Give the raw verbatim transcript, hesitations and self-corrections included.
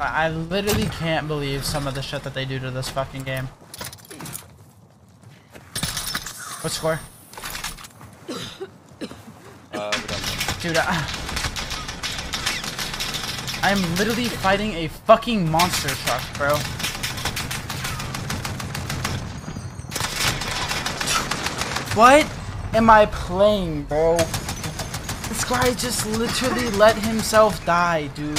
I literally can't believe some of the shit that they do to this fucking game. What score? Uh, Dude, I... I'm literally fighting a fucking monster truck, bro. What am I playing, bro? This guy just literally let himself die, dude.